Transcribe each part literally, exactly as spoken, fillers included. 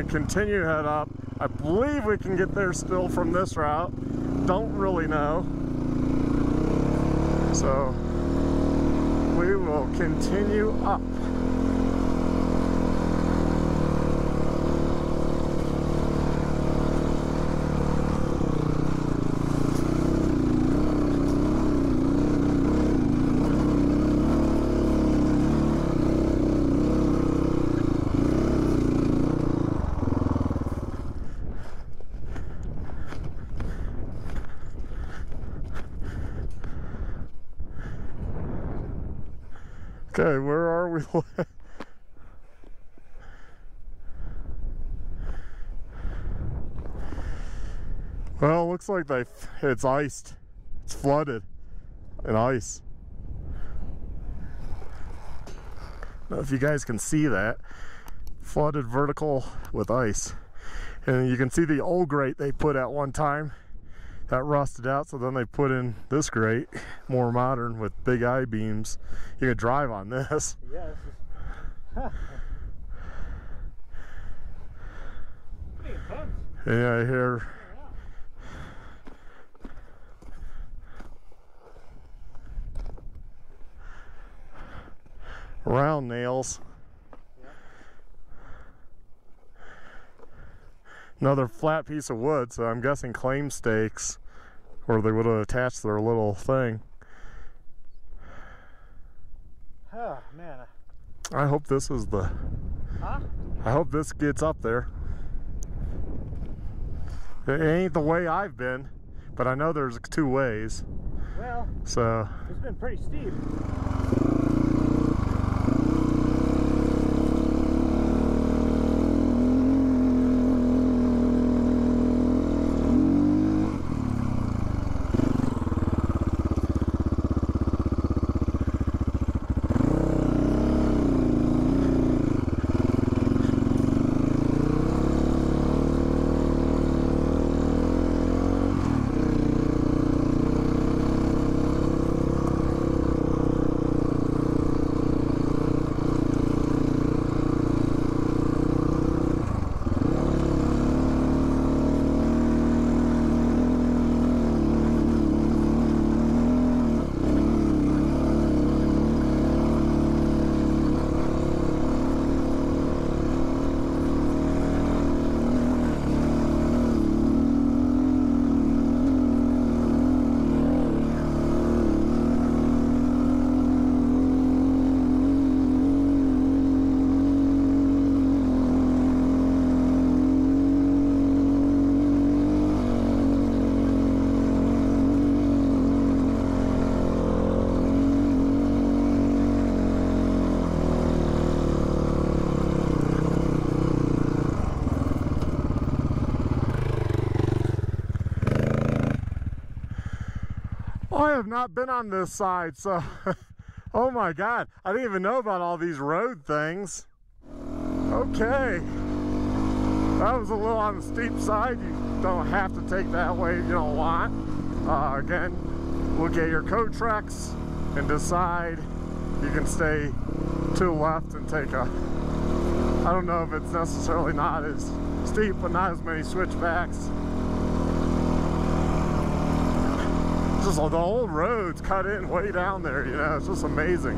and continue head up. I believe we can get there still from this route. Don't really know. So we will continue up. Okay, where are we? Well, looks like they it's iced. It's flooded in ice. I don't know if you guys can see that. Flooded vertical with ice. And you can see the old grate they put at one time. That rusted out, so then they put in this grate, more modern, with big I-beams. You could drive on this. Yeah, this is... Pretty intense. Yeah, I hear. Yeah. Round nails. Another flat piece of wood, so I'm guessing claim stakes, or they would have attached their little thing. Oh man! I hope this is the. Huh? I hope this gets up there. It ain't the way I've been, but I know there's two ways. Well. So. It's been pretty steep. I have not been on this side, so oh my god, I didn't even know about all these road things. Okay, that was a little on the steep side. You don't have to take that way if you don't want. Uh, again, look at your CoTrex and decide. You can stay to left and take a, I don't know if it's necessarily not as steep, but not as many switchbacks. Just all the old roads cut in way down there, you know, it's just amazing.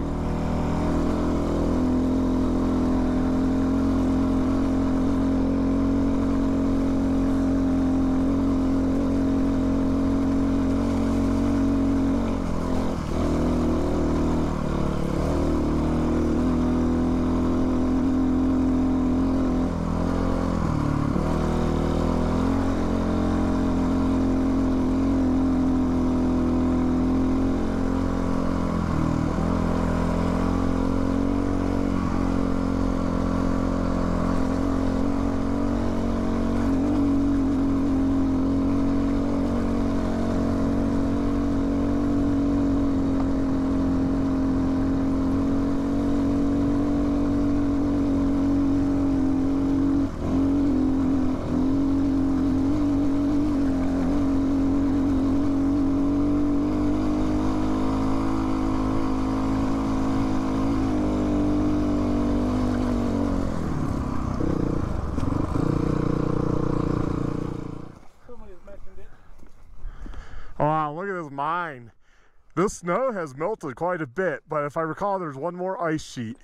This snow has melted quite a bit, but if I recall, there's one more ice sheet.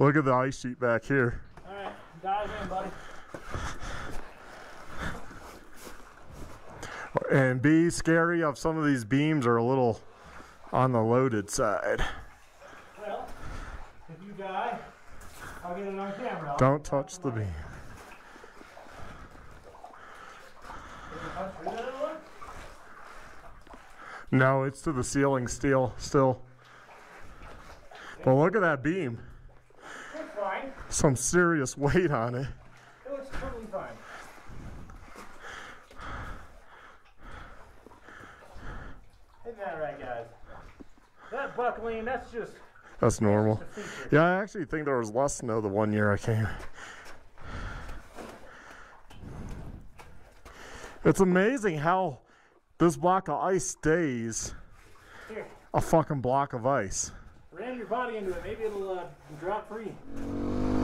Look at the ice sheet back here. All right, dive in, buddy. And be scary of some of these beams are a little on the loaded side. Well, if you die, I'll get it on camera. I'll Don't touch the beam. No, it's to the ceiling still. Still. But look at that beam. It's fine. Some serious weight on it. It looks totally fine. Isn't that right, guys? That buckling, that's just... That's normal. Yeah, I actually think there was less snow the one year I came. It's amazing how this block of ice stays Here. a fucking block of ice. Ram your body into it. Maybe it'll uh, drop free.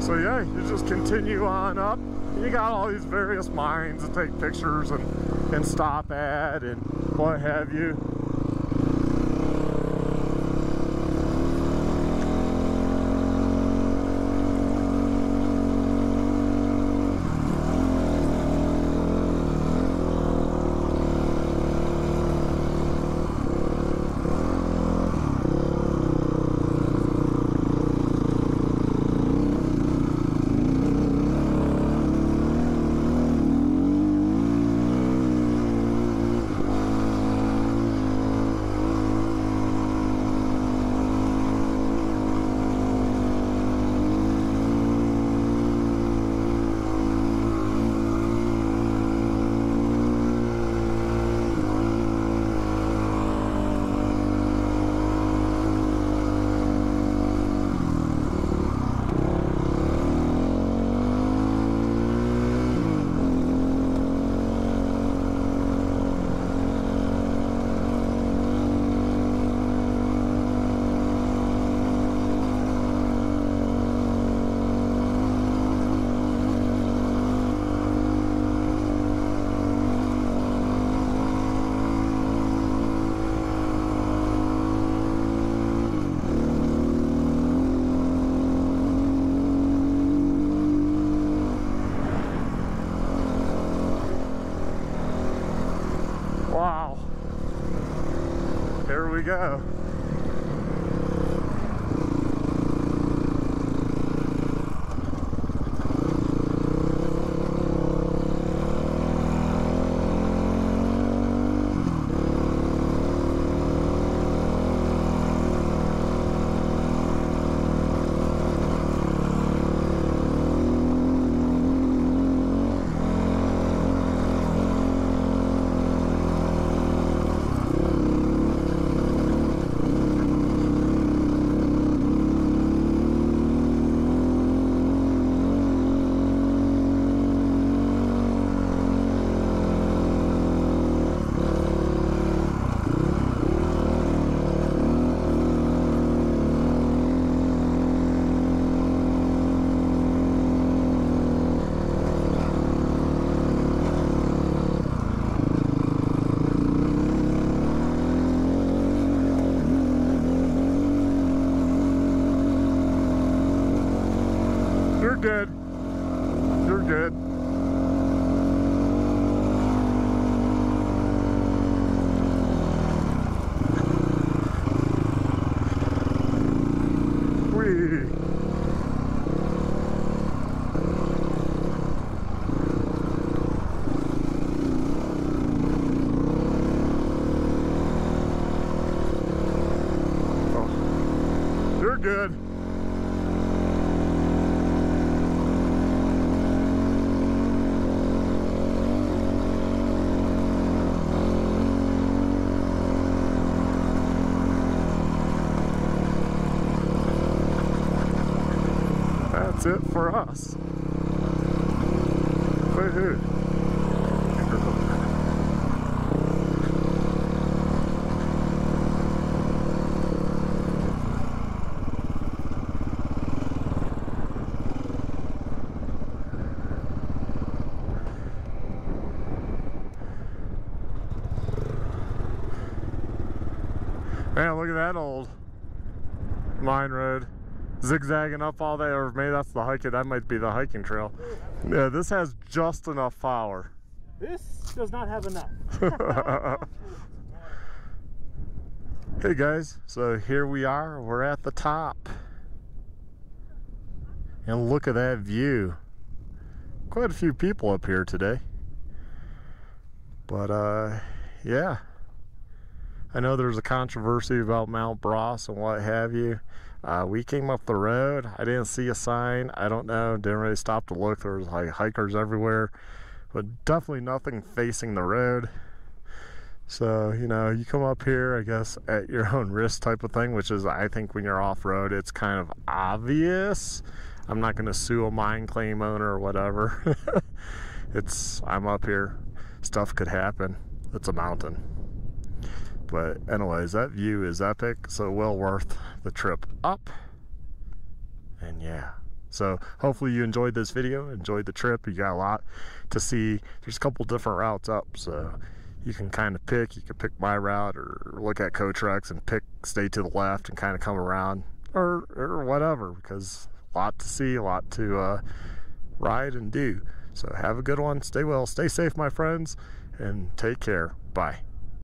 So yeah, you just continue on up. You got all these various mines to take pictures and, and stop at and what have you. We go. Good. You're good. Whee. Oh. You're good. It for us. Woohoo. Man, look at that old mine road. Zigzagging up all day, or maybe that's the hiking, that might be the hiking trail. Yeah, this has just enough flour. This does not have enough. Hey guys, so here we are, we're at the top. And look at that view. Quite a few people up here today. But uh, yeah. I know there's a controversy about Mount Bross and what have you. Uh, we came up the road, I didn't see a sign, I don't know, didn't really stop to look, there was like hikers everywhere. But definitely nothing facing the road. So, you know, you come up here, I guess, at your own risk type of thing, which is, I think when you're off-road, it's kind of obvious. I'm not going to sue a mine claim owner or whatever. It's, I'm up here. Stuff could happen. It's a mountain. But anyways, that view is epic, so well worth the trip up. And yeah. So hopefully you enjoyed this video, enjoyed the trip. You got a lot to see. There's a couple different routes up, so you can kind of pick, you can pick my route or look at CoTrex and pick, stay to the left and kind of come around or, or whatever, because a lot to see, a lot to uh, ride and do. So have a good one, stay well, stay safe my friends, and take care, bye.